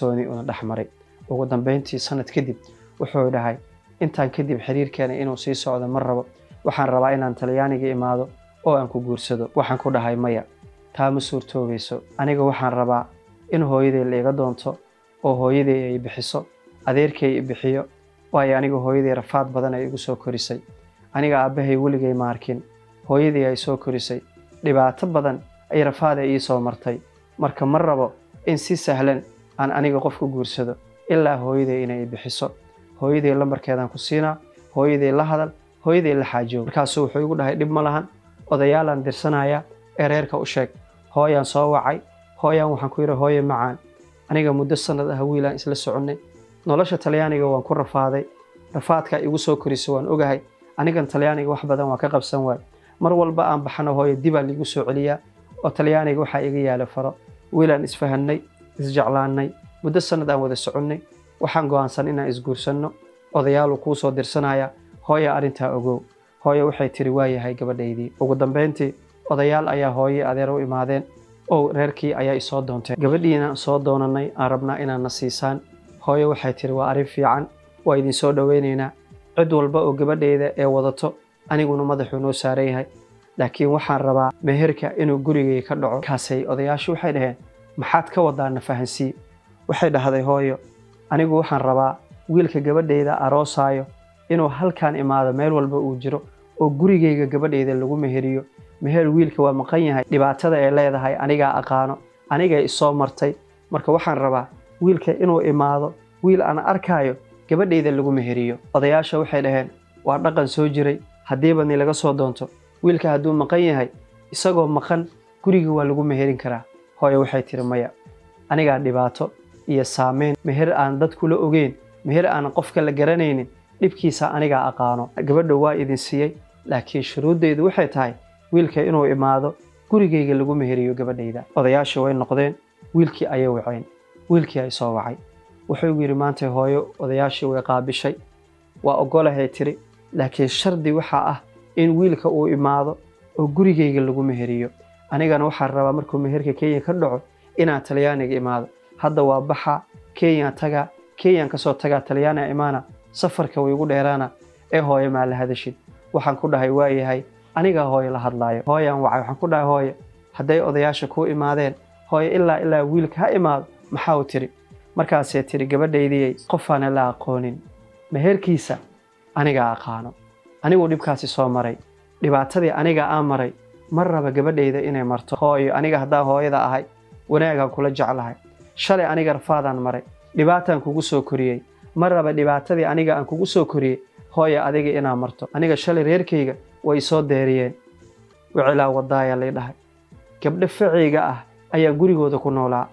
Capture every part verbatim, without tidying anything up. سوني أنا دحمري وقدام بنتي سنة كذب وحول هاي أنت كذب حرير كان إنه سيس على مرة وحن ربعين عن تلياني جي ماذا أو أنكو جورسدو وحن كل هاي مية تام صورته بيسو أنا جو وحن ربع إنه هاي ذي اللي قدامته أو هاي ذي بحسه أذير كي بحيو ويا أنا جو هاي ذي رفعت بدنا يجوسو كريسي أنا جو أبه يقول جي ماركين هاي ذي يسو كريسي لبعت بدنا أي رفعت يسو مرتي مركم مرة إن سي سهلا أن أنيق قفك جورسده إلا هويدي إني بحسه هويدي اللي مركيدان كسينا هويدي اللي هذا هويدي اللي حاجو كاسو حيقول هاي دب ملهن أضيالن درسنا يا إريرك أشيك هاي نصاوعي هاي وحنكوير هاي معان أنيق مدرسنا ده هوي لا إنسل سعنة نلاشة تلياني جوان كل رفاضي رفاض كيوسو كريسوان أجهي أنيق تلياني جوا حبدا وكقب سنوال مرول بقى بحنا هاي دب اللي يوسو عليا وتلياني جوا حقيقي على فرق ولا إسفهني isjeclaanay muddo sanad aan wada soconay waxaan go'aansan inaan isguursano odayaal oo ku soo dirsanaya hooyo arinta ogow hooyo waxay tiri waayahay gabadhaydii ugu dambeyntii odayaal ayaa hooyo adeer u imaadeen oo reerkii ayaa isoo doontay gabadhiina soo doonanay aan rabnaa inaan nasiisaan hooyo waxay tiri waa arrin fiican waa idin soo dhaweynaynaa cid walba oo gabadhayda ee wadato aniguna madaxu noo saaran yahay laakiin waxaan rabaa meherka inuu gurigeyga ka dhaco kaasay odayaashu waxay dhaheen maxaad ka wadaan fahansi waxay dhahaday hooyo anigu waxaan rabaa wiilka gabadhayda aroosaayo inuu halkan imaado meel walba uu jiro oo gurigeyga gabadhayda lagu meheriyo meher wiilka waa maqan yahay dhibaatada ay leedahay aniga aqaano aniga ay soo martay marka waxaan rabaa wiilka inuu imaado wiil aan arkaayo gabadhayda lagu meheriyo odayaasha waxay dhaheen waa dhaqan soo jiray haddii badni laga soo doonto wiilka hadduu maqan yahay isagoo maqan guriga waa lagu meherin karaa hooyo waxay tiri maya aniga dhibaato iyo saameyn meher aan dadku la ogeen meher aan qofka la garanaynin dibkiisa aniga aqaano gabadha waa idin siiyay laakiin shuruudeedu waxay tahay wiilka inuu imaado gurigeyga lagu meheriyo gabadhayda odayaashu way noqdeen wiilkii ayay waceen wiilkii ay soo wacay wuxuu yiri maanta hooyo odayaashu way qaabishay waa ogolahay tiri laakiin shardi waxa ah in wiilka uu imaado oo gurigeyga lagu meheriyo anigana waxaan rabaa markuu meherka Kenya ka dhaco inaan Talyaaniga imaado hadda waa baxa Kenya taga Kenya ka soo taga Talyaaniga imaana safarka way ugu dheeraana ee hooyo ma la hadashid waxaan ku dhahay waayahay aniga hooyo la hadlaayo hooyan waxaan ku dhahay hooyo haday odayaasha ku imaadeen hooyo illa illa wiilka ha imaado maxaa u tiri markaas ay tiri gabadhaydii qofaan la aqoonin meherkiisa aniga aqaano anigu dibkaasi soo maray dhibaatadii aniga aan maray marraba gabadhayda inay marto hooyo aniga hadaa hooyada ahay wanaaga kula jeclahay shalay aniga rafaadaan maray dhibaataan kugu soo koriyay marraba dhibaatadii aniga aan kugu soo koriyay hooyo adiga inaa marto aniga shalay reerkayga way soo deeriyeen wicilaa wadaaya lay dhahay gabdho ficiga ah ayaan gurigooda ku noolaa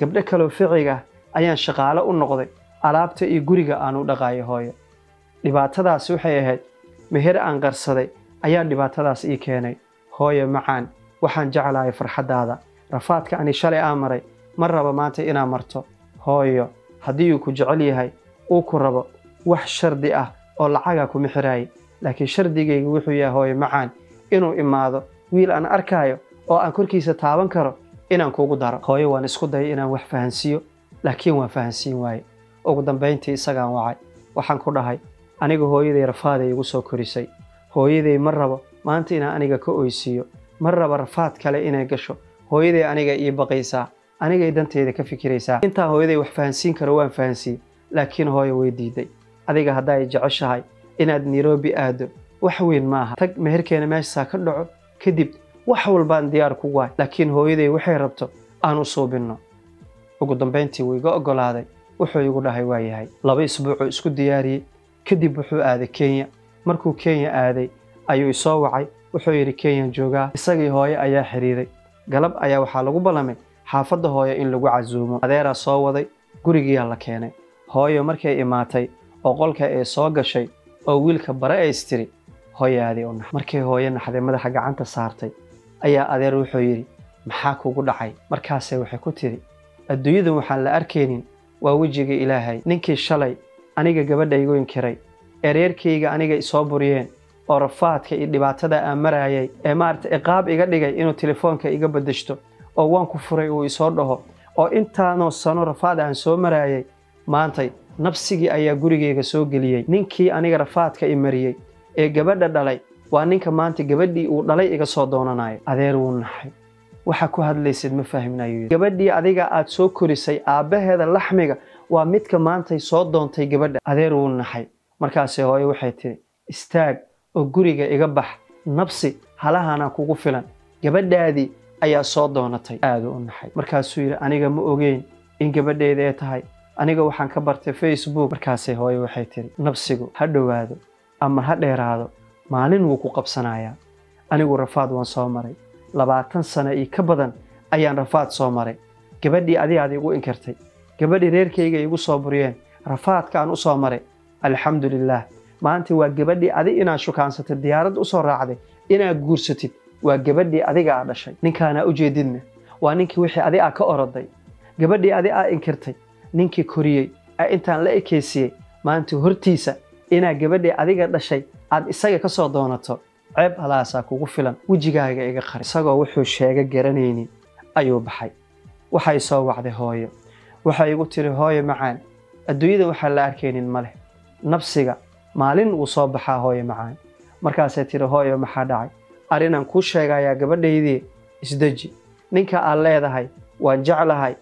gabdho kaloo ficiga ah ayaan shaqaale u noqday alaabta iyo guriga aan u dhaqaayay hooyo dhibaatadaasi waxay ahayd meher aan qarsaday ayaa dhibaatadaas ii keenay hooyo macaan waxaan jeclahay farxadaada rafaadka ani shalay aan maray marraba maanta inaan marto hooyo haddii uu ku jecel yahay uu ku rabo wax shardi ah oo lacaga ku mixiraay laakiin shardigaygu wuxuu yahay hooyo macaan inuu imaado wiil aan arkaayo oo aan korkiisa taaban karo inaan kuugu daro hooyo waan isku dayay inaan wax fahansiiyo laakiin waan fahansiin waaye ugu dambeyntii isagaan wacay waxaan ku dhahay anigu hooyaday rafaaday igu soo korisay hooyaday marraba maanta ina aniga ka oysiyo marraba rafaad kale inay gasho hooyaday aniga ii baqaysa aniga idanteeda ka fikiraysa inta hooyaday wax fahansiin karo waan fahansi laakiin hooyo way diiday adiga haday jeceshahay inaad Nairobi aado wax weyn maaha tag meherkeena meesha ka dhaco kadib wax walba aan diyaar ku waay laakiin hooyaday waxay rabto aan u soobino ugu dambeyntii way iga ogolaaday wuxuu igu dhahay waa yahay laba isbuuc isku diyaariyay kadib wuxuu aaday Kenya markuu Kenya aaday ayuu soo wacay wuxuu yiri Kenya joogaa isagii hooyo ayaa xiriiray galab ayaa waxa lagu balamay xaafadda hooyo in lagu cazuumo adeera soo waday guriga la keenay hooyo markay imaatay oo qolka ay soo gashay oo wiilka bara ay istiri hooyadii oo markay hooyo naxday madaxa gacanta saartay ayaa adeer wuxuu yiri maxaa kugu dhacay markaas ay waxay ku tiri adduunyada waxaan la arkeenin waa wajiga Ilaahay ninkii shalay aniga gabadhaygu in kiray ereerkayga aniga soo buriyeen oo rafaadka iyo dhibaatada aan marayay ee maarta iqaab iga dhigay inuu telefoonka iga badashto oo waan ku furay oo isoo dhaho oo intaanoo sano rafaad aan soo marayay maantay nafsigii ayaa gurigeyga soo galiyay ninkii aniga rafaadka i mariyay ee gabadha dhalay waa ninka maanta gabadhii uu dhalay iga soo doonanayo adeer uu naxay waxa ku hadlaysid ma fahminayo gabadhii adiga aad soo korisay aabaheeda laxmiga waa midka maanta soo doontay gabadha adeer uu naxay markaas hooyo waxay tiri istaag oo guriga iga bax nafsi halahana kugu filan gabadhaadi ayaa soo doonatay aad uu naxay markaas uu yiri aniga ma ogeyn in gabadheeda ay tahay aniga waxaan ka bartay Facebook markaas hooyo waxay tiri nafsigu ha dhawaado ama ha dheeraado maalin uu ku qabsanaya anigu rafaad waan soo maray labaatan sano ee ka badan ayaan rafaad soo maray gabadhii adiga adigu inkartay gabadhii reerkayga igu soo buriyeen rafaadka aan u soo maray alhamdulillah maanta waa gabadhii adiga inaa shukaansatay diyaarad u soo raacday inaa guursatid waa gabadhii adiga aad dhashay ninkaana u jeedinna waa ninkii wixii adiga ka oraday gabadhii adiga inkartay ninkii koriyay intaan la ekeysiyay maanta hortiisa inaa gabadhii adiga dhashay aad isaga ka soo doonato عيب هلاسا كوغو فيلان وجيغاغا ايغا خاري اسagoo wuxuu sheega garanayni ayuu baxay waxay soo wacday hooyo waxay ugu tiri hooyo macaan adduunyada waxa la arkeenin male nafsiga maalin uu soo baxaa hooyo macaan markaas ay tiri hooyo maxaa dhacay arinan ku sheegaya gabadhaydii isdaji ninka aan leedahay waan jeclahay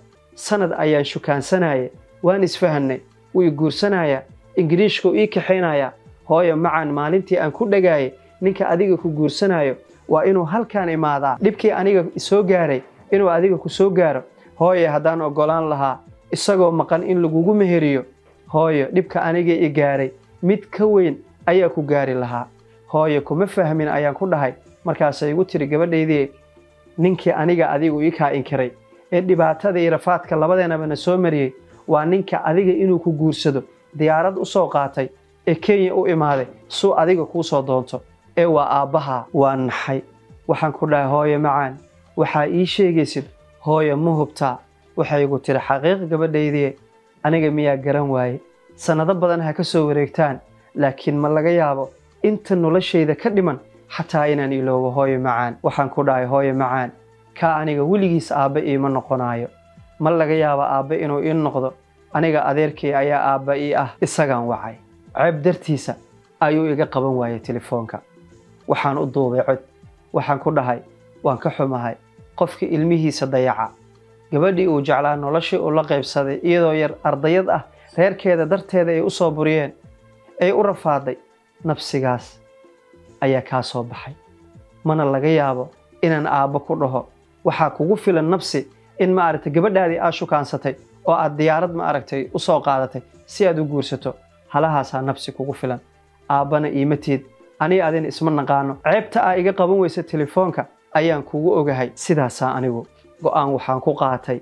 sanad ayaan shukaansanaya waan isfahanay way guursanaya ingiriishku ii kaxeynaya hooyo macaan maalintii aan ku dhagay ninka adiga ku guursanayo waa inuu halkaan imaada dibkii aniga soo gaaray inuu adiga ku soo gaaro hooyo hadaan ogolaan lahaa isagoo maqan in lagu meheriyo hooyo dibka aniga i gaaray mid ka weyn ayaa ku gaari lahaa hooyo kuma fahmin ayaan ku dhahay markaas ay ugu tiri gabadhaydii ninkii aniga adigu i ka inkiray ee dhibaatada iyo rafaadka labadeenaba soo mariyay waa ninka adiga inuu ku guursado diyaarad u soo qaatay ee Kenya u imaaday soo adiga ku soo doonto ewa aabaha waan naxay waxaan ku dhahay hooyo macaan waxa ii sheegaysid hooyo ma hubta waxay ugu tiri xaqiiq gabadhaydii aniga miya garan waay sanado badan ha ka soo wareegtaan laakiin ma laga yaabo inta noloshayda ka dhiman xataa inaan iloobo hooyo macaan waxaan ku dhahay hooyo macaan ka aniga wiligiis aaba iima noqonayo ma laga yaabo aaba inuu in noqdo aniga adeerkay ayaa aaba ii ah isagaan wacay ceeb dartiisa ayuu iga qaban waayay telefoonka waxaan u duubay cod waxaan ku dhahay waan ka xumahay qofkii ilmihiisa dayaca gabadhii uu jeclaa noloshii uu la qaybsaday iyadoo yar ardayad ah reerkeeda darteeda ay u soo buriyeen ay u rafaaday nafsigaas ayaa ka soo baxay mana laga yaabo inaan aaba ku dhaho waxa kugu filan nafsi in ma aragtay gabadhaadii aad shukaansatay oo aad diyaarad ma aragtay u soo qaadatay si aad u guursato halahaasa nafsi kugu filan aabana iimateed ani adin isma naqaano ceebta ay iga qaban weysay telefoonka ayaan kugu ogahay sidaas anigu go'aan waxaan ku qaatay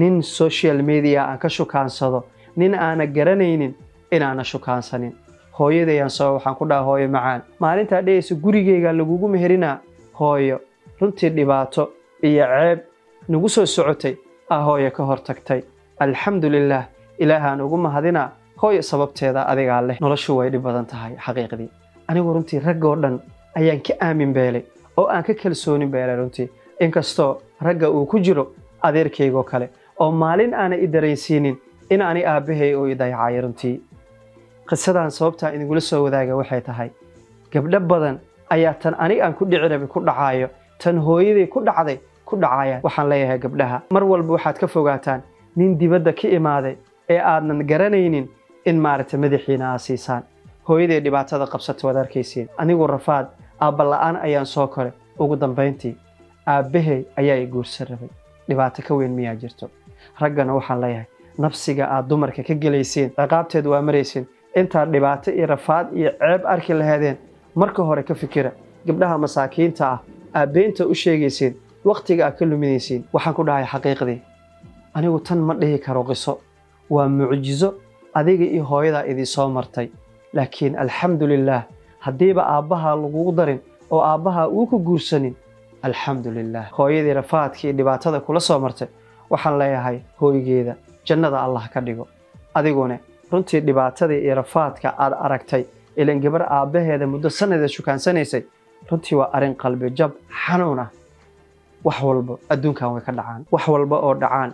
nin social media aan ka shukaansado nin aan garanaynin in aan shukaansanin hooyadayaan soo waxaan ku dhahay hooyo macaan maalinta dhayso gurigeyga lagugu meherina hooyo runtii dhibaato iyo ceeb nagu soo socotay ah hooyo ka hortagtay alhamdulillah ilaahan ugu mahadina hooyo sababteeda adiga leh noloshu way dhib badan tahay xaqiiqdii anigu runtii rag oo dhan ayaan ka aamin beelay oo aan ka kalsooni beelay runtii inkastoo ragga uu ku jiro adeerkaygo kale oo maalin aan i dareensiinin in aan aabahay oo i dayacay runtii qisadan sababta inigula soo wadaaga waxay tahay gabdho badan ayaa tan aniga aan ku dhicirab ku dhacaayo tan hooyadii ku dhacday ku dhacayaan waxaan leeyahay gabdhaha mar walba waxaad ka fogaataan nin dibadda ka imaaday ee aanan garanaynin in maarta madaxiina aasiisaan hooyadii dhibaatada qabsatay wada arkaysiin anigu rafaad aaba la'aan ayaan soo koray ugu dambeyntii aabahay ayaa i guursaday dhibaato ka weyn miyaa jirto raggana waxaan leeyahay nafsiga aad dumarka ka galaysiin ciqaabteed waa maraysiin inta dhibaato iyo rafaad iyo ceeb arki lahaydeen marka hore ka fikira gabdhaha masaakiinta ah aabeenta u sheegaysiin waqtiga aad ka luminaysiin waxaan ku dhahay xaqiiqdii anigu tan ma dhihi karo qiso waa mucjizo adiga iyo hooyada idii soo martay لكن الحمد لله هديبا أباها لغودرين أو أباها وكو جورسنين الحمد لله هويدي رفات كي دباتا كل صومرتي وحن لا هاي هوي جيدا جنة الله كديغو أديغوني رنتي دباتا رفات كأر أركتي إلى إن جبر أباها هذا مدة سنة شو كان سنسي رنتي وأرين قلبي جب حنونة وحولبو أدونكا وكدعان وحولبو أو دعان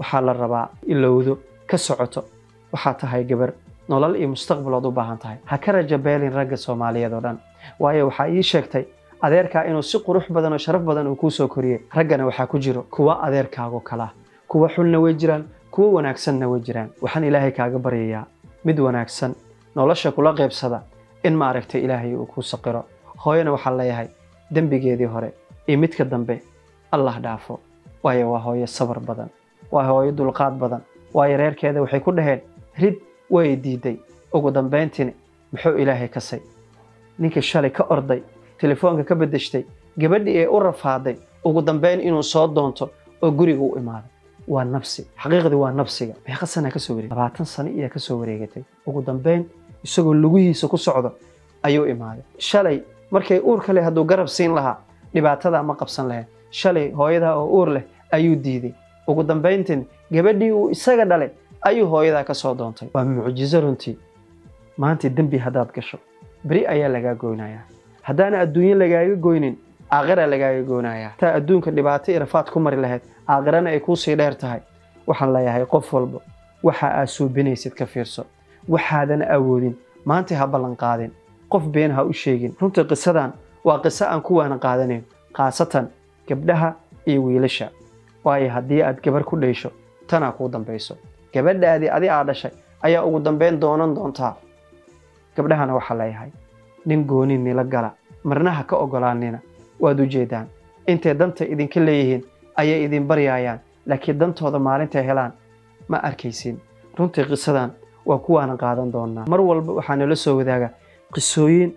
waxaa la rabaa ilowdo ka socoto waxa tahay gabar nolol iyo mustaqbal oo u baahan tahay ha ka rajabeelin ragga Soomaaliyeed oo dhan waayo waxa ay sheegtay adeerka inuu si qurux badan oo sharaf badan uu ku soo koriyay raggana waxa ku jiro kuwa adeerkaago kala kuwa xulna way jiraan kuwa wanaagsanna way jiraan waxaan Ilaahay kaaga baryayaa mid wanaagsan nolosha kula qaybsada in ma aragtay Ilaahay uu ku saqiro hooyana waxa leeyahay dambigeedii hore ee midka dambe Allah dhaafo waayo waa hooyo sabar badan waa hooyo dulqaad badan waayo reerkeeda waxay ku dhaheen rid way diiday ugu dambeyntii muxuu Ilaahay ka say ninka shalay ka orday telefoonka ka bedeshtay gabadhii ee u rafaaday ugu dambeyn inuu soo doonto oo guriga u imaaday waa nafsi xaqiiqdi waa nafsiga beeqa sana ka soo wareegay labaatan sano iyo ka soo wareegatay ugu dambeyn isagoo lugihiisa ku socdo ayuu imaaday shalay markay uur kale haduu garab siin lahaa dhibaatada ma qabsan lahayd shalay hooyada oo uur leh ayuu diiday ugu dambeyntii gabadhii uu isaga dhalay ayuu hooyada ka soo doontay waa mucjiso runtii maanta dambi hadaad gasho bari ayaa laga goynayaa hadana adduunyo lagaaga goynin aakhira lagaaga goonayaa taa adduunka dhibaato irfaad ku mari lahayd aakhirana ay ku sii dheer tahay waxaan leeyahay qof walba waxa aad suubinaysid ka fiirso waxaadan awoodin maanta ha balan qaadin qof been ha u sheegin runtii qisadan waa qiso aan ku waan qaadaneyn qaasatan gabdhaha iyo wiilasha waayo hadii aad gabar ku dheesho tana ku dambayso gabadhaadi adi aad dhashay ayaa ugu dambeyn doonan doontaa gabdhahana waxa leeyahay nin goonin nila gala marna ha ka ogolaanina waad u jeedaan intee danta idinka leeyihiin ayay idin baryaayaan laakiin dantooda maalinta helaan ma arkaysiin runtii qisadan waa kuwaan qaadan doonaa mar walba waxaan la soo wadaaga qisooyin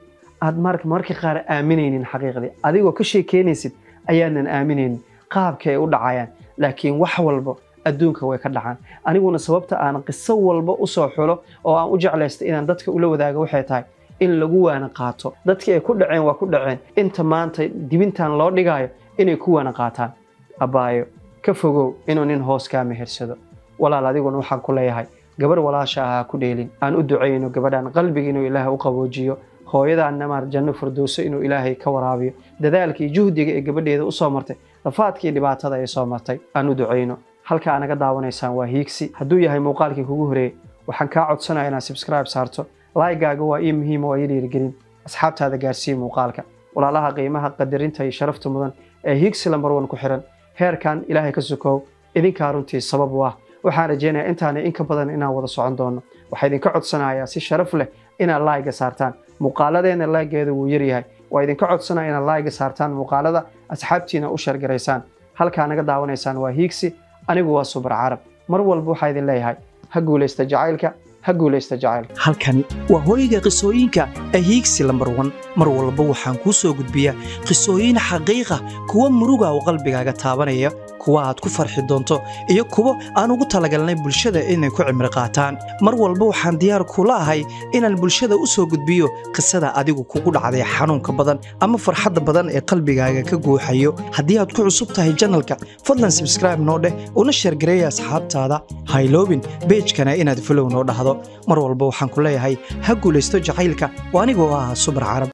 aad mark markii qaar aaminaynin xaqiiqdi adigoo ka sheekeynaysid ayaanan aaminaynin qaabka ay u dhacayaan laakiin wax walba adduunka way ka dhacaan aniguna sababta aan qiso walba u soo xulo oo aan u jecleystay inaan dadka ula wadaaga waxay tahay in lagu waana qaato dadkii ay ku dhaceen waa ku dhaceen inta maanta dibintan loo dhigaayo inay ku waana qaataan abaayo ka fogow inuu nin hoos ka mehersado walaal adiguna waxaan ku leeyahay gabar walaasha ah ku dheelin aan u duceeyno gabadhan qalbiga inuu Ilaahay u qaboojiyo hooyadaana mar janno firdowso inuu Ilaahay ka waraabiyo dadaalkii juhdiga ee gabadheeda u soo martay rafaadkii dhibaatada ay soo martay aan u duceeyno halka anaga daawanaysaan waa hiigsi haduu yahay muuqaalkii kugu horeeyay waxaan ka codsanayaa inaad subscribe saarto لايكاغو وإيم هيم وإيرير جرين أصحاب هذا جارسي مقالك ولا لها قيمها قدرين تي شرفت مدن هيكس لمروان كحرن هير كان إلهي كزكو إذن كارنتي السبب واه وحنا جينا أنت أنا إنك بدن إنا ورسو عندهن وحيدين كعد صناعي سي شرف له إنا لايك سارتان مقالدين اللايك هذا ويريها وإذن كعد صناعي اللايك سارتان مقالدة أصحابتينا أشر جريسان هل كان قد داونيسان وهيكسي أنا جوا صبر عرب مرول بو حيدين ليها هقول استجعيلك هقول استجعل هالكن وهويجا قصوينك أهيكس لمبر ون مرول بوحان كوسو جد بيا قصوين حقيقة كوا مروجا وقلبك جتابنية كوا هتكفر حدنتو إيو كوا أنا قلت على جلنا البلشدة إن كوع مرقاتان مرول بوحان ديار كلها هاي إن البلشدة أسو جد بيو قصدا أديكو كقول عذي حنون كبدن أما فرحة بدن قلبك جاك جو حيو هديها تكون صبتها الجنلك فضلا سبسكرايب نوده ونشر جري أصحاب هذا هاي لوبين بيج كان إن هدفلو نوده هذا مر والبو حنقول لها هاي هقول استجعيلك وأنا جواها صبر عرب